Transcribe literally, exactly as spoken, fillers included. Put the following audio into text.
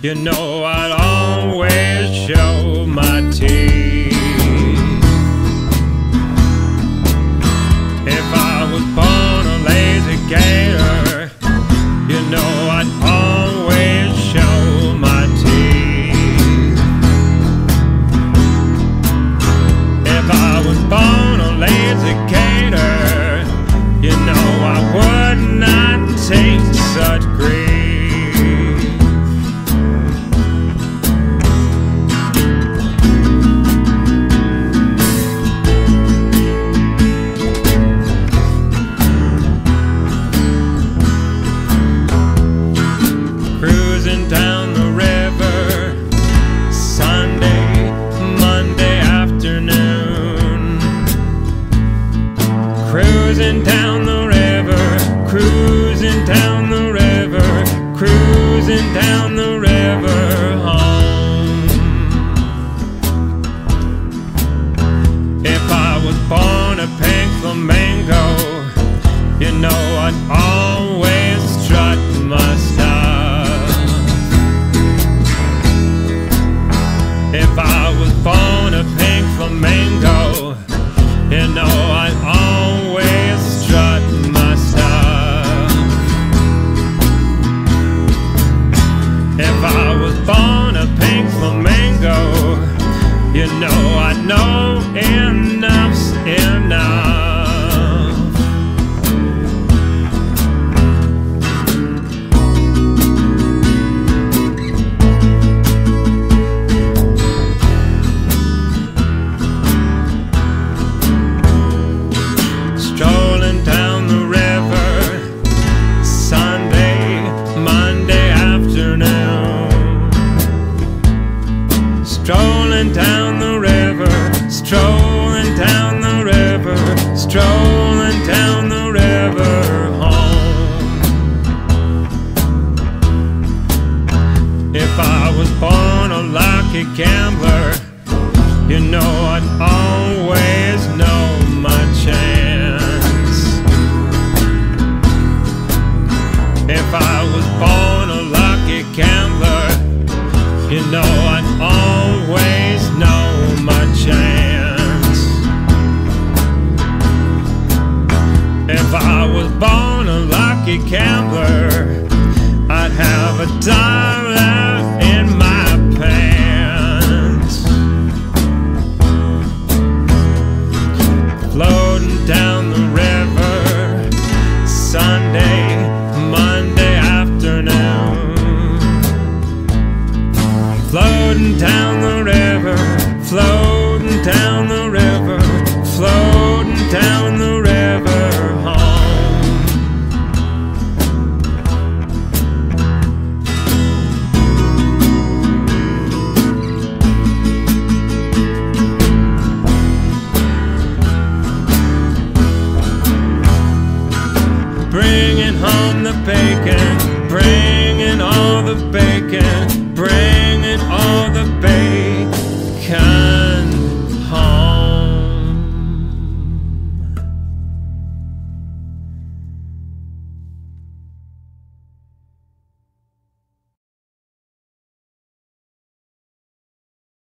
You know I'd always show my teeth. If I was born a lazy gator, you know I'd always show my teeth. If I was born a lazy gator, you know I would not take such grief. Down the river Sunday, Monday afternoon. Cruising down the river, cruising down the river, cruising down the river home. If I was born a pink flamingo, you know I'd always strut my style. If I was born a pink flamingo, you know I'd always strut my style. If I was born a pink flamingo, you know I know enough's enough. Strolling down the river, strolling down the river, strolling down the river home. If I was born a lucky gambler, you know I'd always know my chance. If I was born a lucky gambler, you know I'd always know my chance. If I was born a lucky gambler, I'd have a dollar in my pants. Floating down the river Sunday, Monday afternoon. Floating down